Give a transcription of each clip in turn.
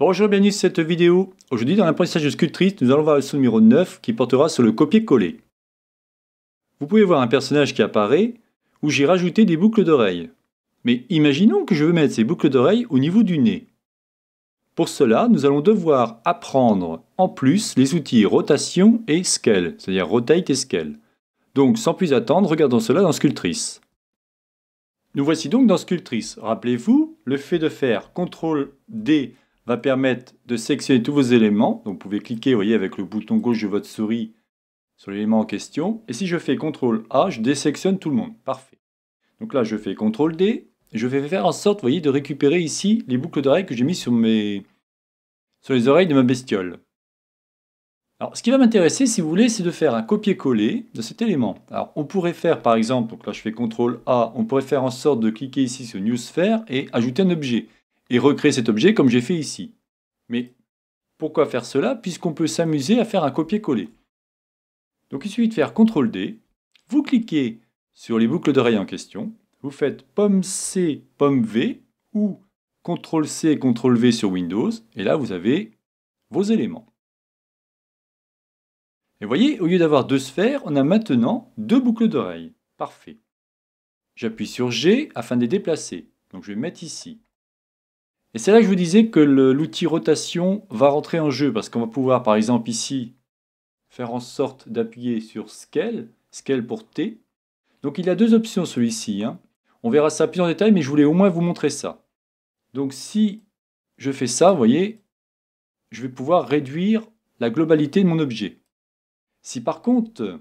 Bonjour, bienvenue sur cette vidéo. Aujourd'hui, dans l'apprentissage de Sculptris, nous allons voir le leçon numéro 9 qui portera sur le copier-coller. Vous pouvez voir un personnage qui apparaît où j'ai rajouté des boucles d'oreilles. Mais imaginons que je veux mettre ces boucles d'oreilles au niveau du nez. Pour cela, nous allons devoir apprendre en plus les outils rotation et scale, c'est-à-dire rotate et scale. Donc, sans plus attendre, regardons cela dans Sculptris. Nous voici donc dans Sculptris. Rappelez-vous, le fait de faire CTRL D va permettre de sélectionner tous vos éléments. Donc vous pouvez cliquer, vous voyez, avec le bouton gauche de votre souris sur l'élément en question. Et si je fais CTRL A, je désélectionne tout le monde. Parfait. Donc là, je fais CTRL D. Et je vais faire en sorte, vous voyez, de récupérer ici les boucles d'oreilles que j'ai mises sur les oreilles de ma bestiole. Alors, ce qui va m'intéresser, si vous voulez, c'est de faire un copier-coller de cet élément. Alors, on pourrait faire, par exemple, donc là, je fais CTRL A. On pourrait faire en sorte de cliquer ici sur New Sphere et ajouter un objet. Et recréer cet objet comme j'ai fait ici. Mais pourquoi faire cela puisqu'on peut s'amuser à faire un copier-coller? Donc il suffit de faire CTRL D, vous cliquez sur les boucles d'oreilles en question, vous faites POM-C, POM-V ou CTRL-C, CTRL-V sur Windows, et là vous avez vos éléments. Et vous voyez, au lieu d'avoir deux sphères, on a maintenant deux boucles d'oreilles. Parfait. J'appuie sur G afin de les déplacer. Donc je vais mettre ici. Et c'est là que je vous disais que l'outil rotation va rentrer en jeu, parce qu'on va pouvoir, par exemple ici, faire en sorte d'appuyer sur Scale, Scale pour T. Donc il y a deux options celui-ci. On verra ça plus en détail, mais je voulais au moins vous montrer ça. Donc si je fais ça, vous voyez, je vais pouvoir réduire la globalité de mon objet. Si par contre,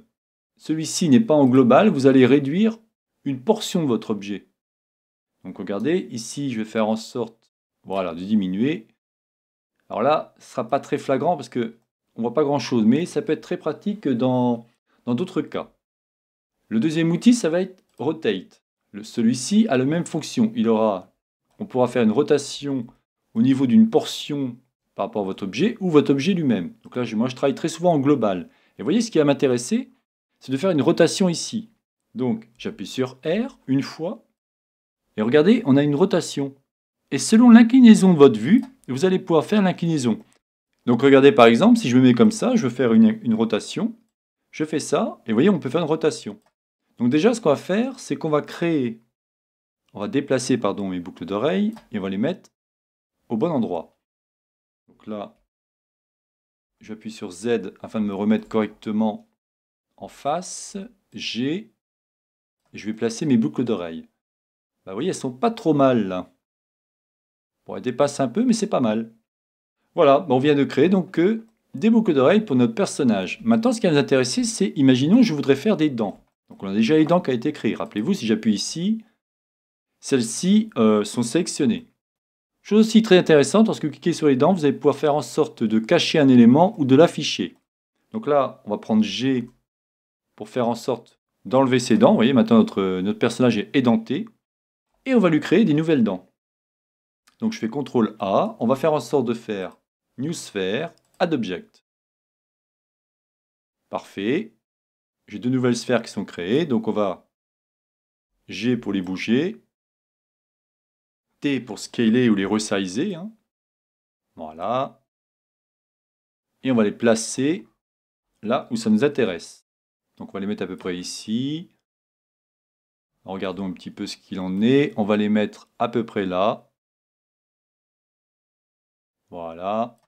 celui-ci n'est pas en global, vous allez réduire une portion de votre objet. Donc regardez, ici je vais faire en sorte de diminuer. Alors là, ce ne sera pas très flagrant parce qu'on ne voit pas grand-chose, mais ça peut être très pratique dans d'autres cas. Le deuxième outil, ça va être Rotate. Celui-ci a la même fonction. On pourra faire une rotation au niveau d'une portion par rapport à votre objet ou votre objet lui-même. Donc là, moi, je travaille très souvent en global. Et vous voyez, ce qui va m'intéresser, c'est de faire une rotation ici. Donc, j'appuie sur R une fois. Et regardez, on a une rotation. Et selon l'inclinaison de votre vue, vous allez pouvoir faire l'inclinaison. Donc regardez par exemple, si je me mets comme ça, je veux faire une rotation. Je fais ça, et vous voyez, on peut faire une rotation. Donc déjà, ce qu'on va faire, c'est qu'on va créer... On va déplacer, pardon, mes boucles d'oreilles, et on va les mettre au bon endroit. Donc là, j'appuie sur Z afin de me remettre correctement en face. G, et je vais placer mes boucles d'oreilles. Vous voyez, elles ne sont pas trop mal, là. Bon, elle dépasse un peu, mais c'est pas mal. Voilà, on vient de créer donc des boucles d'oreilles pour notre personnage. Maintenant, ce qui va nous intéresser, c'est, imaginons, je voudrais faire des dents. Donc, on a déjà les dents qui ont été créées. Rappelez-vous, si j'appuie ici, celles-ci sont sélectionnées. Chose aussi très intéressante, lorsque vous cliquez sur les dents, vous allez pouvoir faire en sorte de cacher un élément ou de l'afficher. Donc là, on va prendre G pour faire en sorte d'enlever ses dents. Vous voyez, maintenant, notre personnage est édenté. Et on va lui créer des nouvelles dents. Donc je fais CTRL A, on va faire en sorte de faire New Sphere, Add Object. Parfait. J'ai deux nouvelles sphères qui sont créées, donc on va G pour les bouger, T pour scaler ou les resizer. Voilà. Et on va les placer là où ça nous intéresse. Donc on va les mettre à peu près ici. Regardons un petit peu ce qu'il en est. On va les mettre à peu près là. Voilà.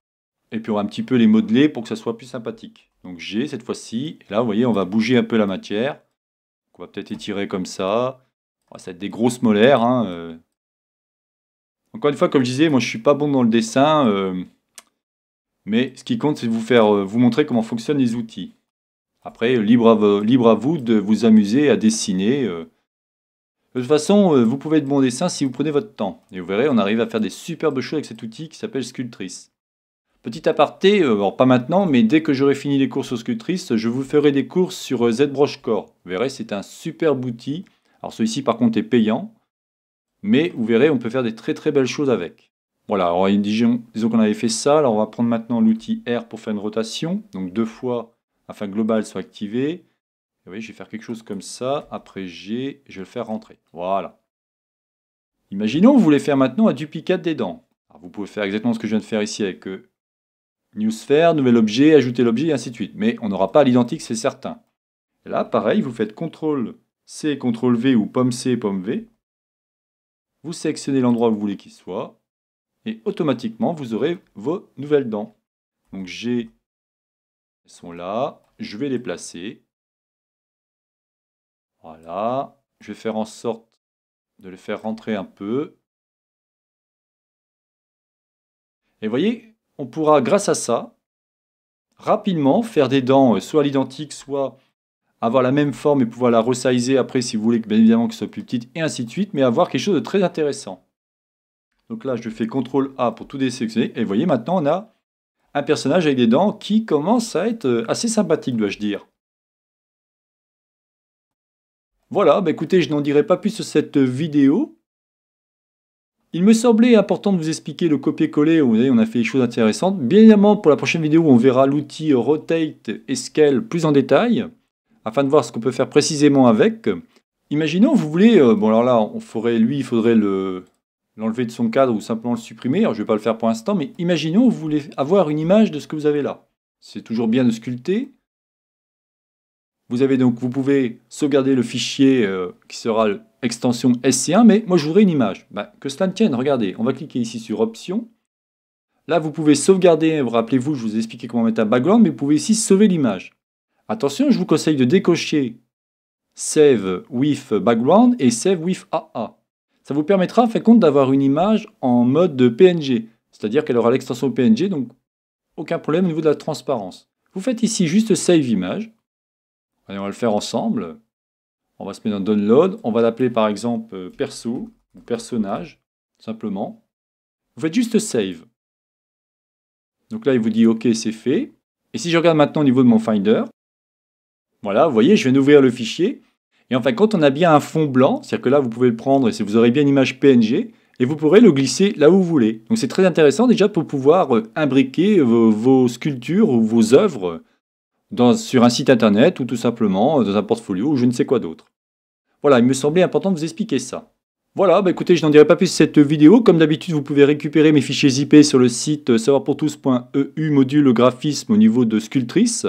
Et puis on va un petit peu les modeler pour que ça soit plus sympathique. Donc G cette fois-ci. Et là, vous voyez, on va bouger un peu la matière. Donc, on va peut-être étirer comme ça. Ça va être des grosses molaires. Encore une fois, comme je disais, moi je ne suis pas bon dans le dessin. Mais ce qui compte, c'est de vous montrer comment fonctionnent les outils. Après, libre à vous de vous amuser à dessiner. De toute façon, vous pouvez être bon dessin si vous prenez votre temps. Et vous verrez, on arrive à faire des superbes choses avec cet outil qui s'appelle Sculptris. Petit aparté, alors pas maintenant, mais dès que j'aurai fini les cours sur Sculptris, je vous ferai des cours sur ZBrushCore. Vous verrez, c'est un superbe outil. Alors celui-ci, par contre, est payant. Mais vous verrez, on peut faire des très très belles choses avec. Voilà, alors disons qu'on avait fait ça. Alors on va prendre maintenant l'outil R pour faire une rotation. Donc deux fois, afin que global soit activé. Vous voyez, je vais faire quelque chose comme ça, après G, je vais le faire rentrer. Voilà. Imaginons, vous voulez faire maintenant un duplicate des dents. Alors vous pouvez faire exactement ce que je viens de faire ici avec New Sphere, nouvel objet, ajouter l'objet et ainsi de suite. Mais on n'aura pas l'identique, c'est certain. Et là, pareil, vous faites CTRL-C, CTRL-V ou POM-C, POM-V. Vous sélectionnez l'endroit où vous voulez qu'il soit. Et automatiquement, vous aurez vos nouvelles dents. Donc j'ai... Elles sont là. Je vais les placer. Voilà. Je vais faire en sorte de les faire rentrer un peu. Et vous voyez, on pourra, grâce à ça, rapidement faire des dents soit à l'identique, soit avoir la même forme et pouvoir la resizer après si vous voulez, bien évidemment, que ce soit plus petite, et ainsi de suite, mais avoir quelque chose de très intéressant. Donc là, je fais CTRL-A pour tout désélectionner, et vous voyez, maintenant, on a un personnage avec des dents qui commence à être assez sympathique, dois-je dire. Voilà, bah écoutez, je n'en dirai pas plus sur cette vidéo. Il me semblait important de vous expliquer le copier-coller, vous voyez, on a fait des choses intéressantes. Bien évidemment, pour la prochaine vidéo, on verra l'outil Rotate et Scale plus en détail, afin de voir ce qu'on peut faire précisément avec. Imaginons, vous voulez, bon alors là, il faudrait l'enlever de son cadre ou simplement le supprimer, alors je ne vais pas le faire pour l'instant, mais imaginons, vous voulez avoir une image de ce que vous avez là. C'est toujours bien de sculpter. Vous avez donc, vous pouvez sauvegarder le fichier qui sera l'extension SC1, mais moi je voudrais une image. Ben, que cela ne tienne, regardez, on va cliquer ici sur Options. Là, vous pouvez sauvegarder, rappelez-vous, je vous ai expliqué comment mettre un background, mais vous pouvez ici sauver l'image. Attention, je vous conseille de décocher Save with Background et Save with AA. Ça vous permettra, en fin de compte, d'avoir une image en mode de PNG, c'est-à-dire qu'elle aura l'extension PNG, donc aucun problème au niveau de la transparence. Vous faites ici juste Save Image. Allez, on va le faire ensemble. On va se mettre dans Download. On va l'appeler par exemple Perso ou Personnage, simplement. Vous faites juste Save. Donc là, il vous dit OK, c'est fait. Et si je regarde maintenant au niveau de mon Finder, voilà, vous voyez, je viens d'ouvrir le fichier. Et en fin de compte, on a bien un fond blanc. C'est-à-dire que là, vous pouvez le prendre et vous aurez bien une image PNG et vous pourrez le glisser là où vous voulez. Donc c'est très intéressant déjà pour pouvoir imbriquer vos sculptures ou vos œuvres sur un site internet ou tout simplement dans un portfolio ou je ne sais quoi d'autre. Voilà, il me semblait important de vous expliquer ça. Voilà, bah écoutez, je n'en dirai pas plus sur cette vidéo. Comme d'habitude, vous pouvez récupérer mes fichiers IP sur le site savoirpourtous.eu module graphisme au niveau de Sculptris.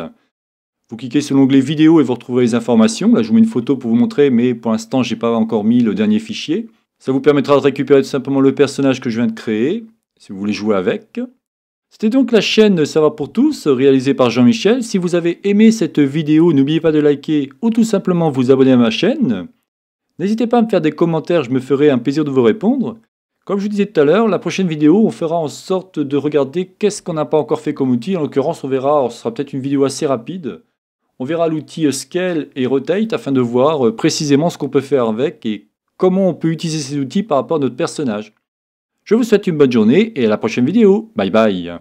Vous cliquez sur l'onglet vidéo et vous retrouverez les informations. Là, je vous mets une photo pour vous montrer, mais pour l'instant, je n'ai pas encore mis le dernier fichier. Ça vous permettra de récupérer tout simplement le personnage que je viens de créer, si vous voulez jouer avec. C'était donc la chaîne Ça va pour tous, réalisée par Jean-Michel. Si vous avez aimé cette vidéo, n'oubliez pas de liker ou tout simplement vous abonner à ma chaîne. N'hésitez pas à me faire des commentaires, je me ferai un plaisir de vous répondre. Comme je vous disais tout à l'heure, la prochaine vidéo, on fera en sorte de regarder qu'est-ce qu'on n'a pas encore fait comme outil. En l'occurrence, on verra, ce sera peut-être une vidéo assez rapide. On verra l'outil Scale et Rotate afin de voir précisément ce qu'on peut faire avec et comment on peut utiliser ces outils par rapport à notre personnage. Je vous souhaite une bonne journée et à la prochaine vidéo. Bye bye.